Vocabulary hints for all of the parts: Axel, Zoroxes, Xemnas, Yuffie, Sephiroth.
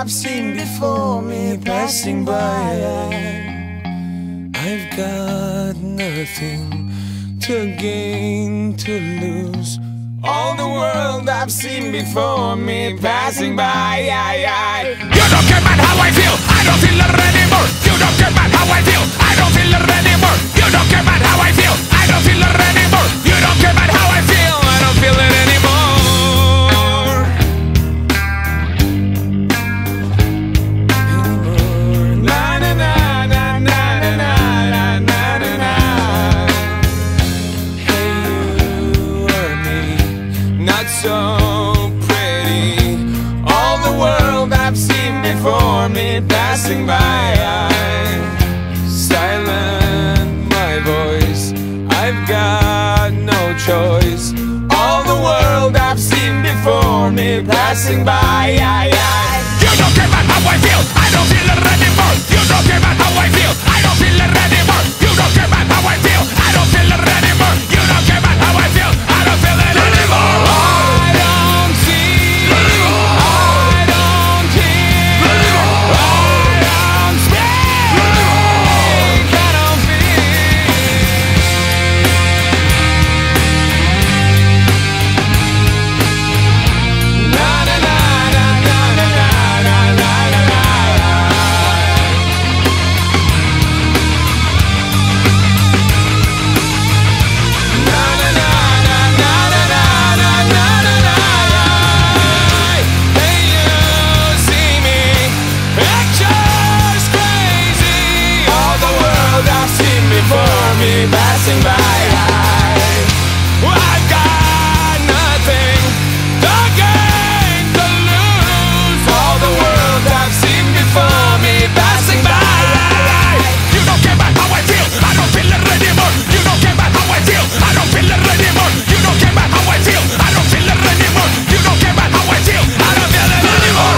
I've seen before me passing by. I've got nothing to gain, to lose. All the world I've seen before me passing by. You don't care about how I feel, I don't feel it anymore. You don't care about how I feel, I don't feel it anymore. You don't care about how I feel, I don't feel it anymore. You don't care about how I feel, I don't feel it anymore. So pretty, all the world I've seen before me passing by. Silent my voice, I've got no choice. All the world I've seen before me passing by. You don't care about how I feel, I don't feel it anymore. You don't care about how I feel, I don't feel it anymore. You don't care about how I feel, I don't feel it anymore. You don't care about how I feel, I don't feel it anymore. Passing by, I've got nothing to gain, to lose. All the world I've seen before me passing by. You don't care about how I feel, I don't feel it anymore. You don't care about how I feel, I don't feel it anymore. You don't care about how I feel, I don't feel it anymore. You don't care about how I feel, I don't feel it anymore.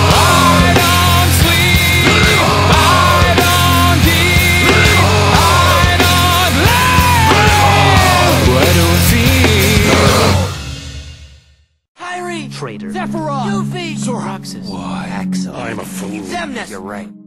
Sephiroth, Yuffie, Zoroxes, Axel. I'm a fool. Xemnas. You're right.